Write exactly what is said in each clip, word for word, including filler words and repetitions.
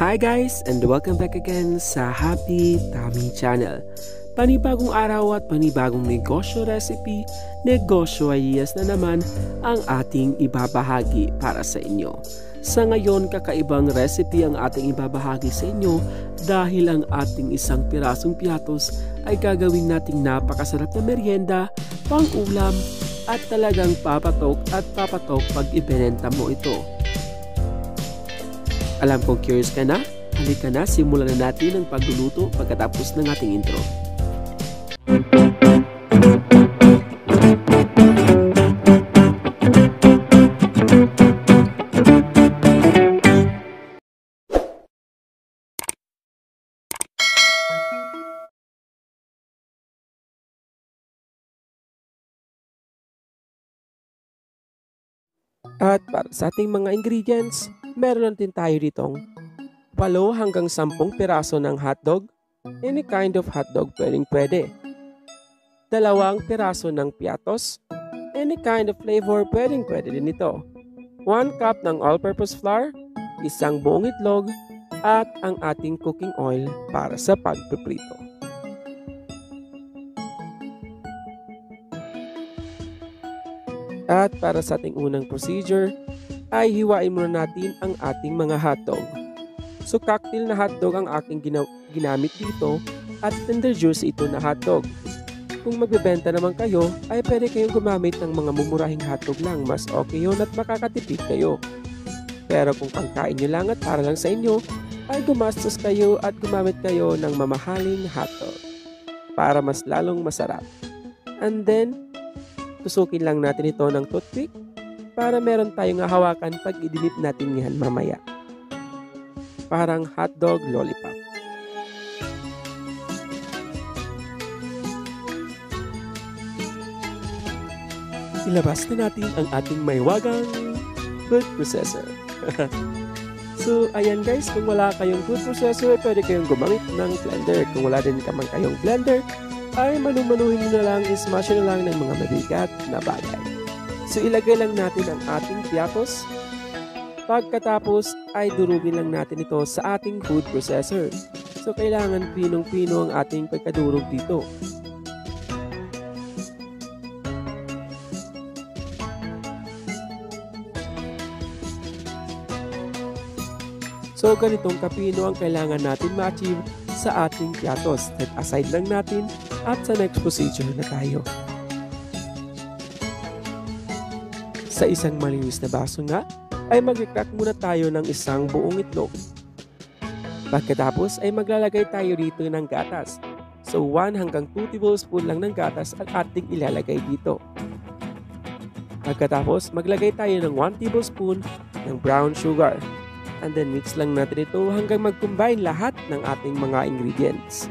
Hi guys and welcome back again sa Happi Tummy Channel. Panibagong araw at panibagong negosyo recipe, negosyo ideas na naman ang ating ibabahagi para sa inyo. Sa ngayon, kakaibang recipe ang ating ibabahagi sa inyo dahil ang ating isang pirasong piattos ay gagawin nating napakasarap na merienda, pang-ulam at talagang papatok at papatok pag ibinenta mo ito. Alam kong curious ka na? Halika na, simulan na natin ang pagluluto pagkatapos ng ating intro. At para sa ating mga ingredients, meron din tayo ditong eight hanggang ten piraso ng hotdog, any kind of hotdog pwedeng pwede. Dalawang piraso ng piattos, any kind of flavor pwedeng pwede din ito. one cup ng all-purpose flour, isang buong itlog, at ang ating cooking oil para sa pagpiprito. At para sa ating unang procedure, ay hiwain muna natin ang ating mga hotdog. So cocktail na hotdog ang aking gina- ginamit dito at tender juice ito na hotdog. Kung magbebenta naman kayo, ay pwede kayong gumamit ng mga mumurahing hotdog lang. Mas okay yun at makakatipid kayo. Pero kung pangkain nyo lang at para lang sa inyo, ay gumastos kayo at gumamit kayo ng mamahaling hotdog para mas lalong masarap. And then, tusukin lang natin ito ng toothpick para meron tayong hawakan pag idinip natin yan mamaya. Parang hotdog lollipop. Ilabas na natin ang ating maywagang food processor. So, ayan guys, kung wala kayong food processor, pwede kayong gumamit ng blender. Kung wala din kamang kayong blender, ay manumanuhin nyo na lang, ismash na lang ng mga mabigat na bagay. So ilagay lang natin ang ating piattos. Pagkatapos ay durugin lang natin ito sa ating food processor. So kailangan pinong-pino ang ating pagkadurog dito. So ganitong kapino ang kailangan natin ma-achieve sa ating piattos. Set aside lang natin at sa next procedure na tayo. Sa isang malinis na baso nga, ay mag-crack muna tayo ng isang buong itlog. Pagkatapos ay maglalagay tayo dito ng gatas. So one hanggang two tablespoon lang ng gatas ang ating ilalagay dito. Pagkatapos maglagay tayo ng one tablespoon ng brown sugar. And then mix lang natin ito hanggang mag-combine lahat ng ating mga ingredients.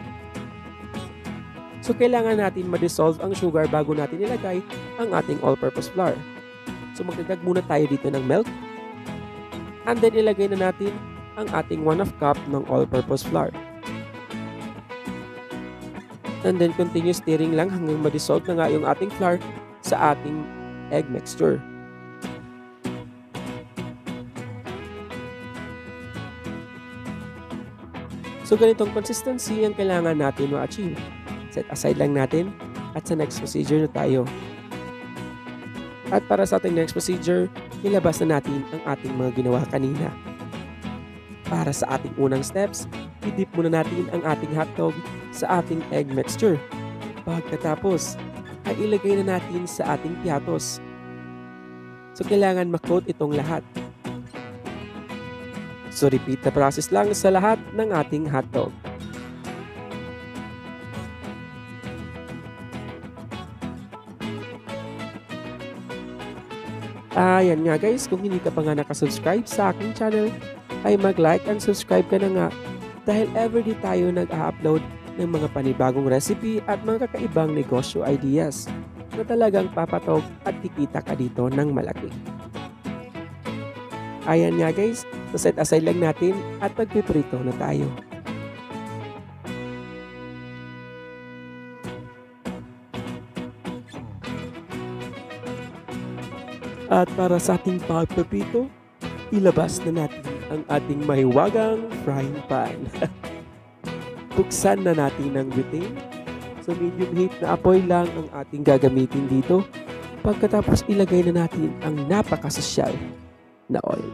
So kailangan natin ma-dissolve ang sugar bago natin ilagay ang ating all-purpose flour. So magdagdag muna tayo dito ng milk. And then ilagay na natin ang ating one half cup ng all-purpose flour. And then continue stirring lang hanggang ma-dissolve na nga yung ating flour sa ating egg mixture. So ganitong consistency ang kailangan natin ma-achieve. Set aside lang natin at sa next procedure na tayo. At para sa ating next procedure, nilabas na natin ang ating mga ginawa kanina. Para sa ating unang steps, i-dip muna natin ang ating hotdog sa ating egg mixture. Pagkatapos, ay ilagay na natin sa ating piattos. So kailangan ma-coat itong lahat. So repeat the process lang sa lahat ng ating hotdog. Ayan nga guys, kung hindi ka pa nga nakasubscribe sa aking channel, ay mag-like and subscribe ka na nga dahil everyday tayo nag-upload ng mga panibagong recipe at mga kakaibang negosyo ideas na talagang papatok at kikita ka dito ng malaki. Ayan nga guys, so set aside lang natin at magpiprito na tayo. At para sa ating pagpiprito, ilabas na natin ang ating mahiwagang frying pan. Buksan na natin ng butane. So medium heat na apoy lang ang ating gagamitin dito. Pagkatapos ilagay na natin ang napakasosyal na oil.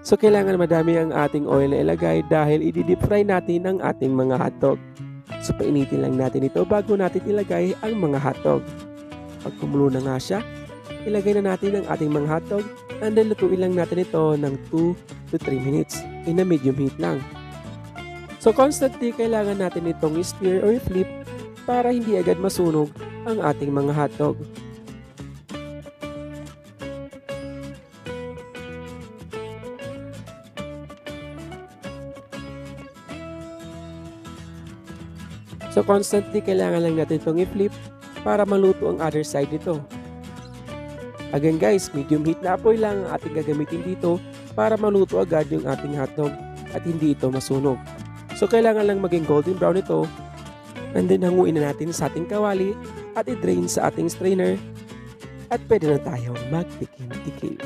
So kailangan madami ang ating oil na ilagay dahil i-deep fry natin ang ating mga hotdog. So painitin lang natin ito bago natin ilagay ang mga hotdog. Pag kumulo na nga siya, ilagay na natin ang ating mga hotdog and then lutuin lang natin ito ng two to three minutes in a medium heat lang. So constantly kailangan natin itong stir or flip para hindi agad masunog ang ating mga hotdog. So constantly kailangan lang natin itong i-flip para maluto ang other side nito. Again guys, medium heat na apoy lang ang ating gagamitin dito para maluto agad yung ating hotdog at hindi ito masunog. So kailangan lang maging golden brown ito and then hanguin na natin sa ating kawali at i-drain sa ating strainer at pwede na tayong magtikim-tikim.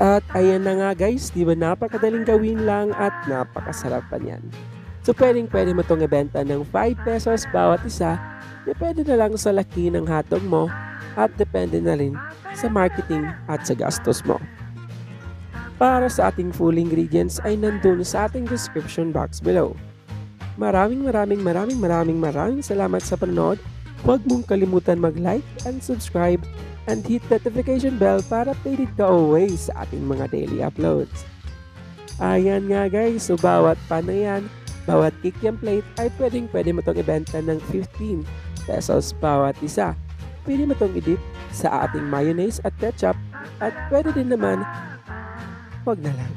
At ayan na nga guys, di ba napakadaling gawin lang at napakasarap pa niyan. So pwedeng pwede mo itong ibenta ng five pesos bawat isa, depende na lang sa laki ng hotdog mo at depende na rin sa marketing at sa gastos mo. Para sa ating full ingredients ay nandun sa ating description box below. Maraming maraming maraming maraming maraming salamat sa panonood. Huwag mong kalimutan mag-like and subscribe and hit notification bell para updated ka always sa ating mga daily uploads. Ayan nga guys, so bawat pan na yan, bawat kikiam plate ay pwedeng pwede mo itong ibenta ng fifteen pesos bawat isa. Pwede mo itong idip sa ating mayonnaise at ketchup at pwede din naman, wag na lang.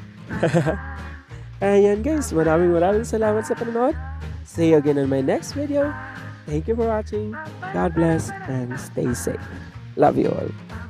Ayan guys, maraming maraming salamat sa panonood. See you again on my next video. Thank you for watching. God bless and stay safe. Love you all.